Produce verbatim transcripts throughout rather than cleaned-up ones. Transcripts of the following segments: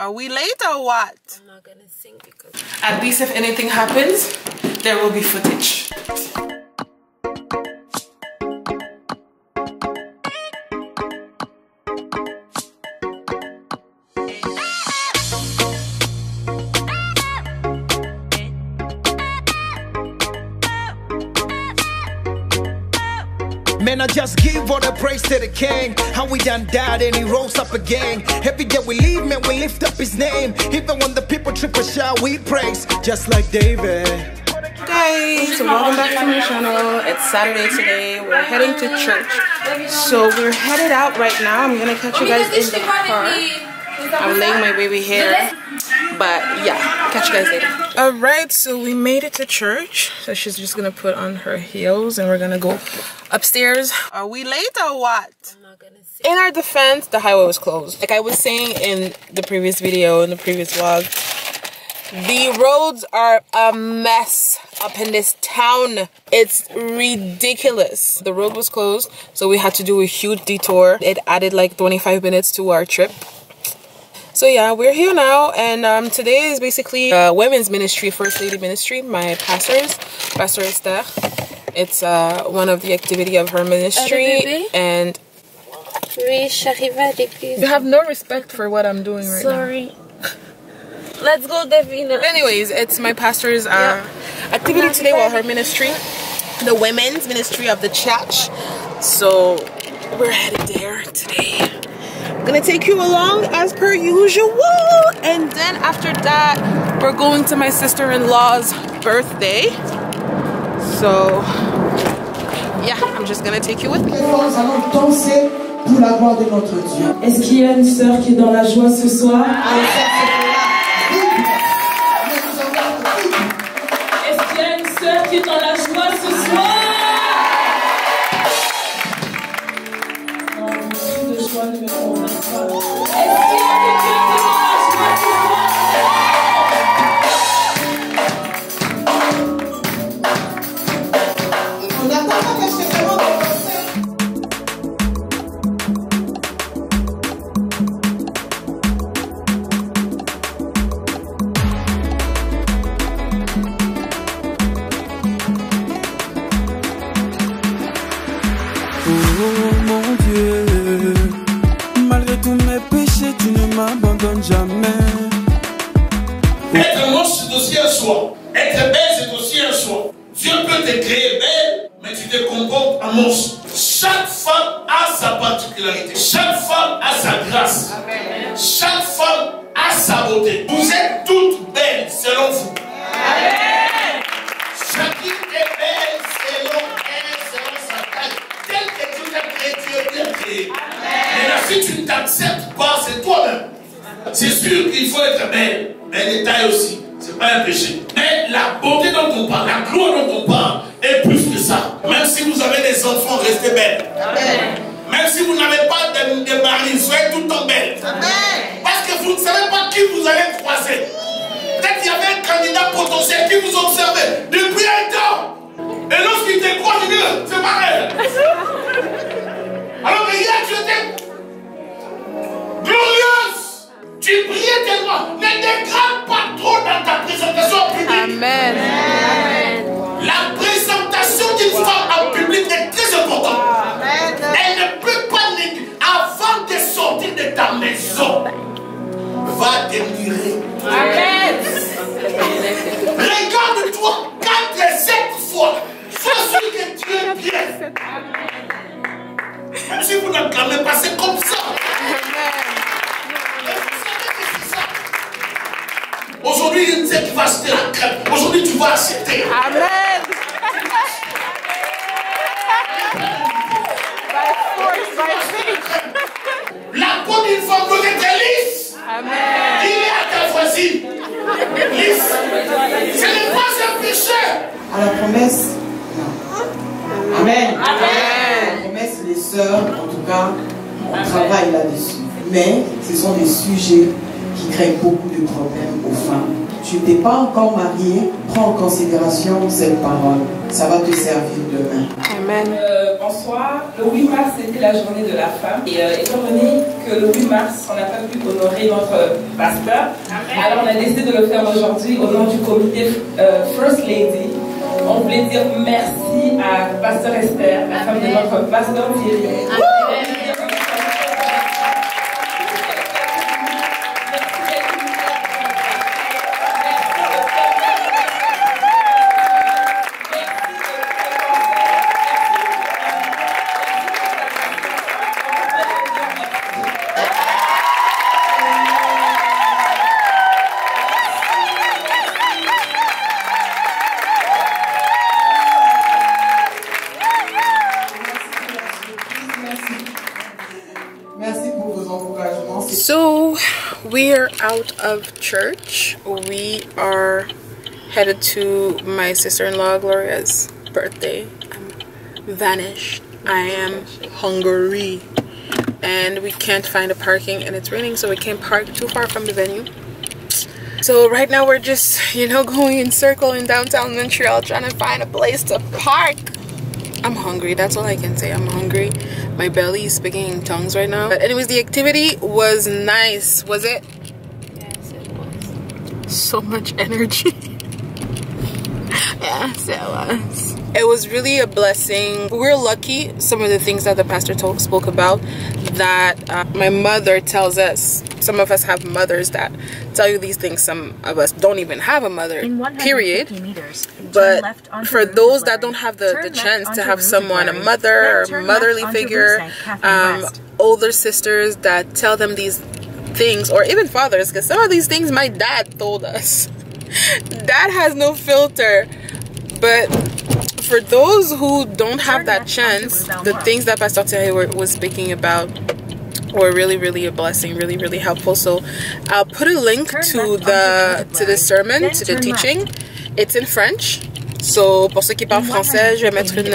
Are we late or what? I'm not gonna sing because... At least if anything happens, there will be footage. Man, I just give all the praise to the king. How we done died and he rose up again. Every day we leave, man, we lift up his name. Even when the people trip or shout, we praise. Just like David. Guys, welcome back to my channel. It's Saturday today. We're heading to church. So we're headed out right now. I'm gonna catch you guys in the car. I'm laying my baby here. But yeah, catch you guys later. Alright, so we made it to church. So she's just gonna put on her heels and we're gonna go upstairs. Are we late or what? I'm not gonna see. In our defense, the highway was closed. Like I was saying in the previous video, in the previous vlog, the roads are a mess up in this town. It's ridiculous. The road was closed, so we had to do a huge detour. It added like twenty-five minutes to our trip. So yeah, we're here now, and um, today is basically uh, women's ministry, First Lady Ministry, my pastors, Pasteur Esther. It's uh, one of the activity of her ministry, and you have no respect for what I'm doing right Sorry. now. Sorry. Let's go, Davina. Anyways, it's my pastor's uh, yeah. activity today, well, her ministry, the women's ministry of the church. So we're headed there today. I'm gonna take you along as per usual, and then after that we're going to my sister-in-law's birthday. So yeah, I'm just gonna take you with me. Est-ce qu'il y a une sœur qui est dans la joie ce soir? Est-ce qu'il y a une sœur qui est dans la joie ce soir? crée beaucoup de problèmes aux femmes. Tu n'es pas encore mariée, prends en considération cette parole. Ça va te servir demain. Amen. Euh, bonsoir. Le huit mars, c'était la journée de la femme. Et euh, étant donné que le huit mars, on n'a pas pu honorer notre pasteur, alors on a décidé de le faire aujourd'hui au nom du comité euh, First Lady. On voulait dire merci à Pasteur Esther, la femme de notre pasteur Thierry. Amen. So we're out of church. We are headed to my sister-in-law Gloria's birthday. I'm vanished. I am hungry and we can't find a parking and it's raining, so we can't park too far from the venue. So right now we're just, you know, going in circle in downtown Montreal trying to find a place to park. I'm hungry, that's all I can say. I'm hungry. My belly is speaking in tongues right now. But anyways, the activity was nice, was it? Yes, it was. So much energy. Yes, it was. It was really a blessing. We're lucky, some of the things that the pastor talk, spoke about, that uh, my mother tells us. Some of us have mothers that tell you these things. Some of us don't even have a mother, period. Meters, but for those that don't have the, the chance to have someone, a mother or motherly figure, um, older sisters that tell them these things, or even fathers, because some of these things my dad told us. Dad has no filter. But for those who don't have that chance, the things that Pastor Thierry was speaking about were really, really a blessing, really, really helpful. So I'll put a link to the to the sermon, to the teaching. It's in French. So pour ceux qui parlent français, je vais mettre une,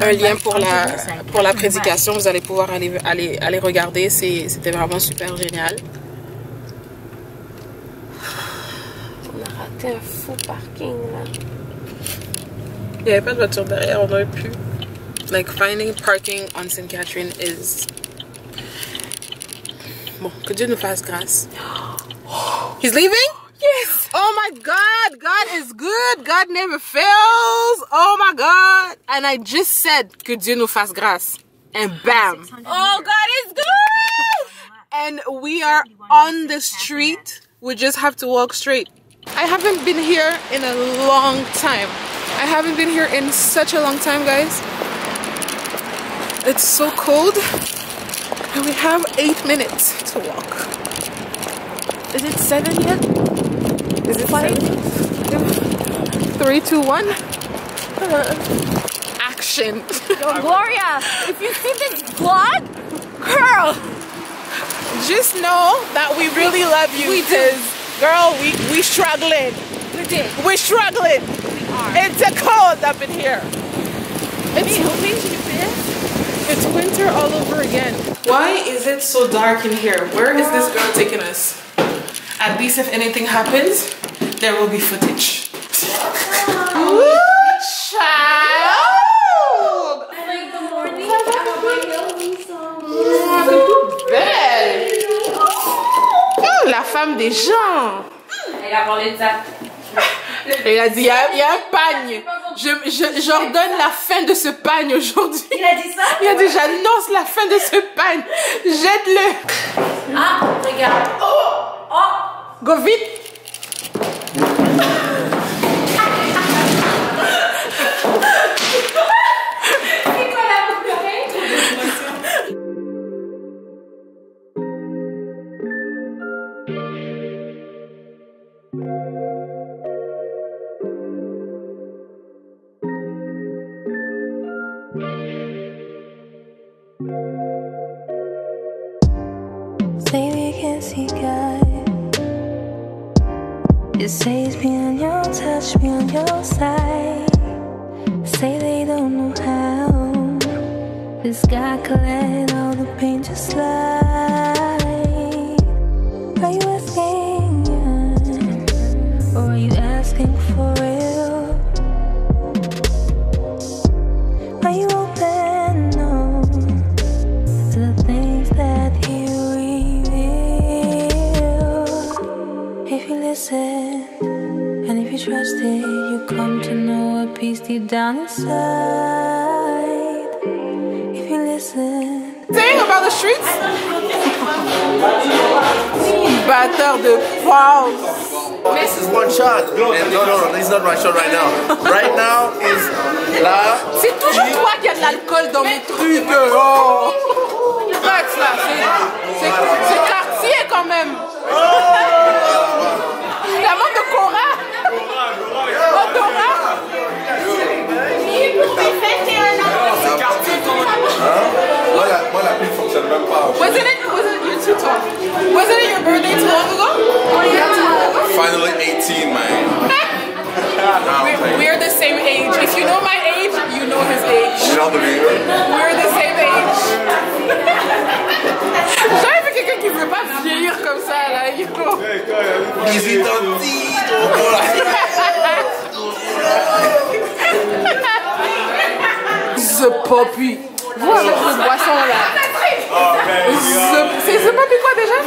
un lien pour la pour la prédication. Vous allez pouvoir aller aller aller regarder. C'est c'était vraiment super génial. On a raté un fou parking là. Il n'y avait pas de voiture derrière, on aurait pu. Like, finding parking on Saint Catherine is... Bon, que Dieu nous fasse grâce. He's leaving? Yes! Oh my God! God is good! God never fails! Oh my God! And I just said, que Dieu nous fasse grâce. And bam! Oh, God is good! And we are on the street. We just have to walk straight. I haven't been here in a long time. I haven't been here in such a long time, guys. It's so cold and we have eight minutes to walk. Is it seven yet? Is it twenty? Three, two, one. Uh, action. Yo, Gloria, if you see this vlog, girl, just know that we really we, love you. We do. Girl, we, we struggling. We did. We're struggling. It's a cold up in here. It's, it's winter all over again. Why is it so dark in here? Where is this girl taking us? At least if anything happens, there will be footage. Wow. Woo, child! And like the morning, belle! Oh, la femme des gens! Elle a parlé de ça. Et il a dit, il y a, il y a un pagne. Je, je, j'ordonne la fin de ce pagne aujourd'hui. Il a dit ça? Il a dit, j'annonce la fin de ce pagne. Jette-le. Ah, regarde. Oh! Oh! Go vite. C'est quoi la boucle? Says beyond your touch, beyond your sight. Say they don't know how this guy could let all the pain just slide. Why you escape? you asking for real? Are you open, no, to the things that He reveals? If you listen, and if you trust it, you come to know a peace deep down inside. If you listen. Thing about the streets? Batteur de France. This is one shot. No, no, no, it's not my shot right now. Right now is là. C'est toujours toi qui as de l'alcool dans mes trucs. Oh. Max là, c'est quartier quand même. Oh. La mort de Cora. Cora, Cora. Cora. Quartier quand moi la, moi la pile fonctionne même pas. Wasn't it, wasn't it your tutor? Wasn't it your birthday too long ago? Oh yeah. Finally eighteen, man. we're, we're the same age. If you know my age, you know his age. We're the same age. J'avais vu quelqu'un qui ne veut pas vieillir comme ça là. You know. The Poppy. Vous avec le boisson là. Oh, c'est The Poppy quoi déjà?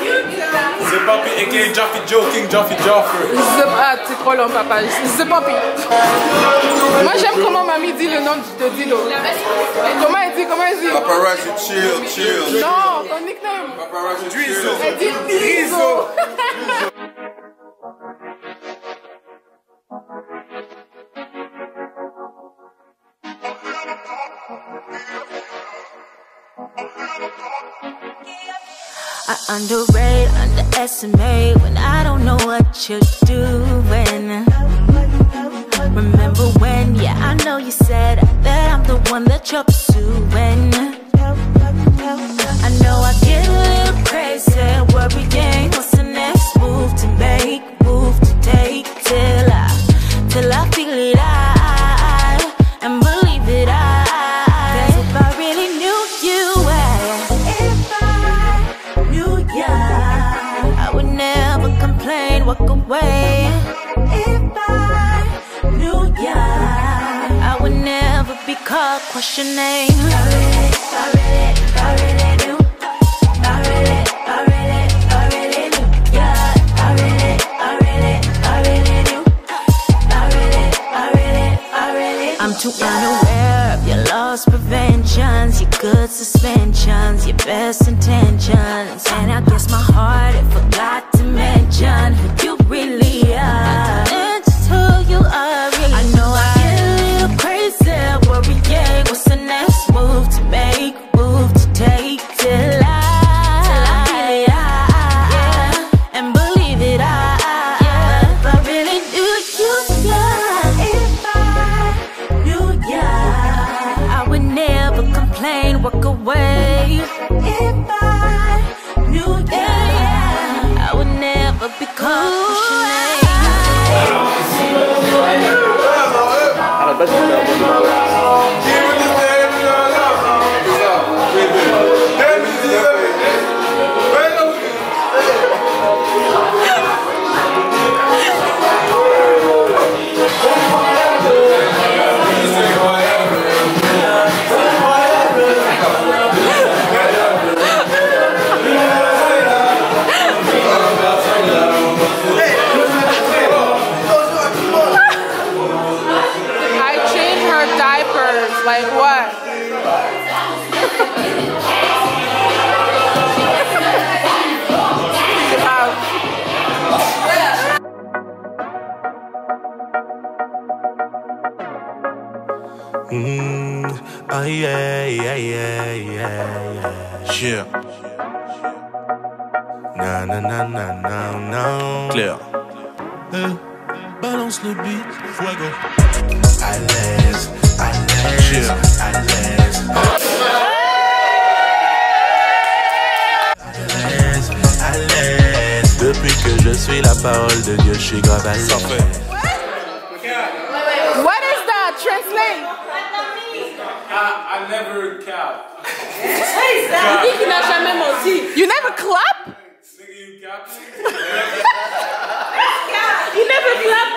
The Poppy aka Joffy Joking, Joffy Joffrey. Ah, c'est trop long papa. The Poppy. Moi j'aime comment mamie dit le nom de Dino. Comment elle dit? Comment elle dit? Paparazzi chill, chill. Non, ton nickname. Paparazzi Drizzo. Elle dit Drizzo. I underrate, underestimate when I don't know what you're doing. Remember when, yeah, I know you said that I'm the one that you're pursuing. I know I get a little crazy, worrying what's the next move to make, move to take, till I, till I feel it out and believe it out. 'Cause if I really knew you, walk away. If I knew ya, I would never be caught questioning. I really, I really, I really knew. I really, I really, I really knew ya. I really, I really, I really knew. I really, I really, I really knew. I'm too unaware of your lost preventions, your good suspensions, your best intentions. And I guess my heart, it forgot to mention who you really are. And just who you are really. I know I get a little crazy, worrying what's the next move to make, move to take, till I, till I feel it out, yeah, and believe it out, yeah. If I really knew you, yeah, if I knew ya, I would never complain, walk away. If I knew ya, yeah, I would never be caught. Yeah, yeah, yeah, yeah, yeah. Sure. Na na na na na na. Claire. Hey, balance le beat, fuego. À l'aise, à l'aise, à l'aise. À l'aise, à l'aise. Depuis que je suis la parole de Dieu, je suis grave à l'aise. I never clap. You never clap? You never clap?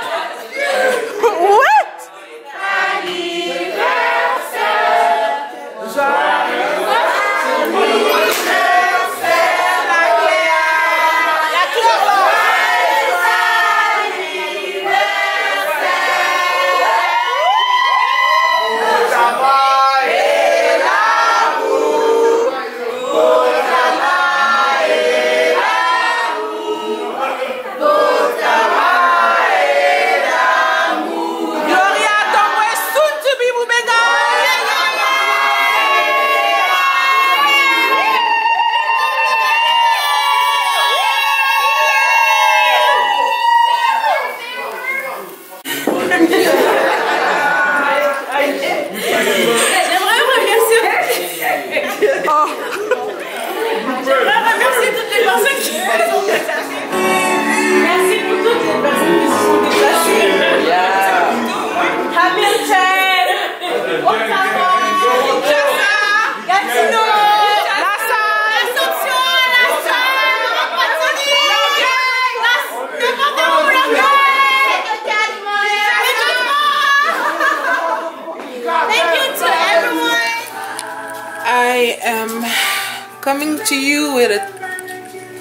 coming to you with a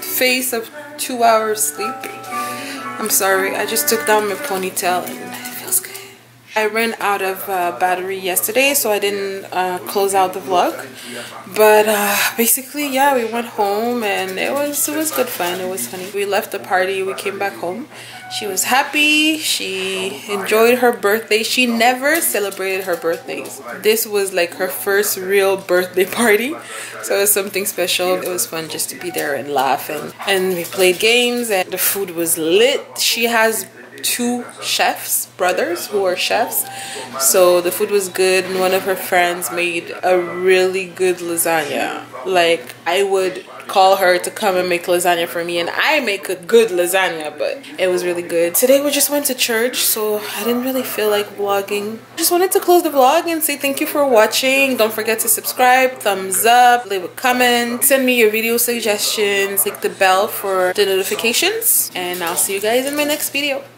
face of two hours sleep. I'm sorry, I just took down my ponytail and it feels good. I ran out of uh, battery yesterday, so I didn't uh, close out the vlog. But uh, basically, yeah, we went home and it was it was good fun. It was funny. We left the party. We came back home. She was happy. She enjoyed her birthday. She never celebrated her birthdays. This was like her first real birthday party, so it was something special. It was fun just to be there and laugh, and and we played games and the food was lit. She has two chefs brothers who are chefs, so the food was good. And one of her friends made a really good lasagna. Like, I would call her to come and make lasagna for me, and I make a good lasagna, but it was really good. Today we just went to church, so I didn't really feel like vlogging. Just wanted to close the vlog and say thank you for watching. Don't forget to subscribe, thumbs up, leave a comment, send me your video suggestions, click the bell for the notifications, and I'll see you guys in my next video.